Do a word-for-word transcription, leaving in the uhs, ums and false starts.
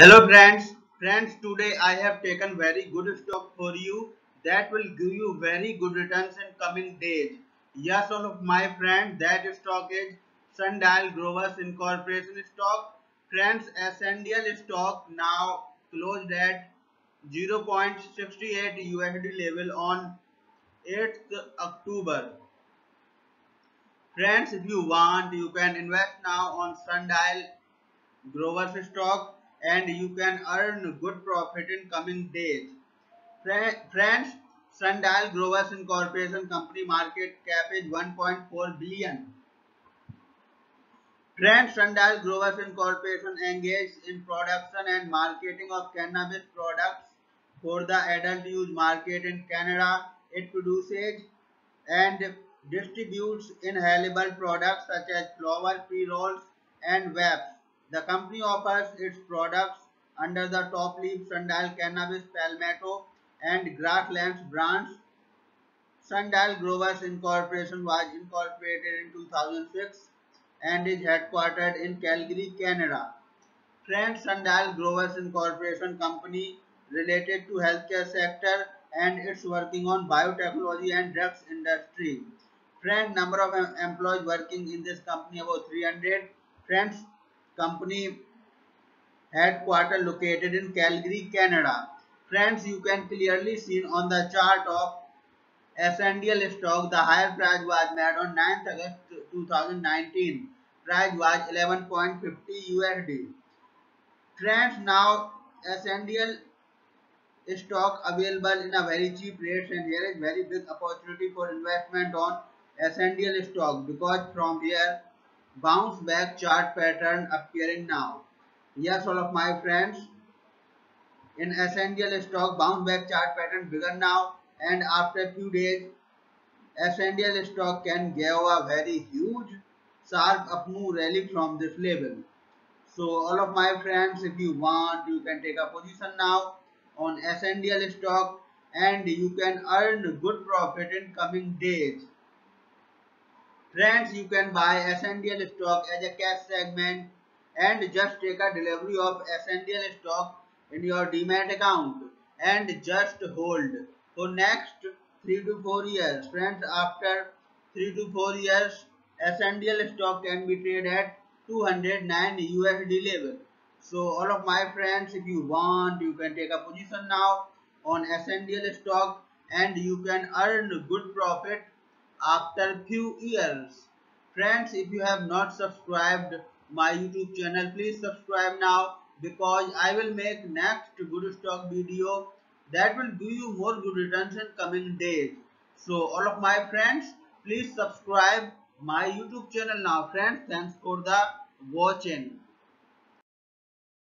Hello friends friends today I have taken very good stock for you that will give you very good returns in coming days. Yes, all of my friends, that stock is Sundial Growers Incorporation stock. Friends, S N D L stock now closed at zero point six eight U S D level on eighth October. Friends, if you want, you can invest now on Sundial Growers stock and you can earn good profit in coming days. Friends, Sundial Growers Incorporation company market cap is one point four billion. Friends, Sundial Growers Incorporation engaged in production and marketing of cannabis products for the adult use market in Canada. It produces and distributes inhalable products such as flower, pre-rolls and vapes. The company offers its products under the Top Leaf, Sundial Cannabis, Palmetto and Grasslands brands. Sundial Growers Incorporation was incorporated in two thousand six and is headquartered in Calgary, Canada. Friends, Sundial Growers Incorporation company related to healthcare sector and it's working on biotechnology and drugs industry. Friends, number of employees working in this company about three hundred. Friends, company headquarter located in Calgary, Canada. Friends, you can clearly see on the chart of S N D L stock, the higher price was made on ninth August two thousand nineteen. Price was eleven point five zero U S D. Friends, now S N D L stock available in a very cheap rate, and here is very big opportunity for investment on S N D L stock because from here bounce back chart pattern appearing now. Yes, all of my friends, in S N D L stock bounce back chart pattern began now, and after few days S N D L stock can give a very huge sharp up move rally from this level. So all of my friends, if you want, you can take a position now on S N D L stock and you can earn good profit in coming days. Friends, you can buy S N D L stock as a cash segment and just take a delivery of S N D L stock in your demat account and just hold for next three to four years. Friends, after three to four years, S N D L stock can be traded at two hundred nine U S D level. So all of my friends, if you want, you can take a position now on S N D L stock and you can earn good profit after few years. Friends, if you have not subscribed my YouTube channel, please subscribe now because I will make next good stock video that will give you more good returns in coming days. So all of my friends, please subscribe my YouTube channel now. Friends, thanks for the watching.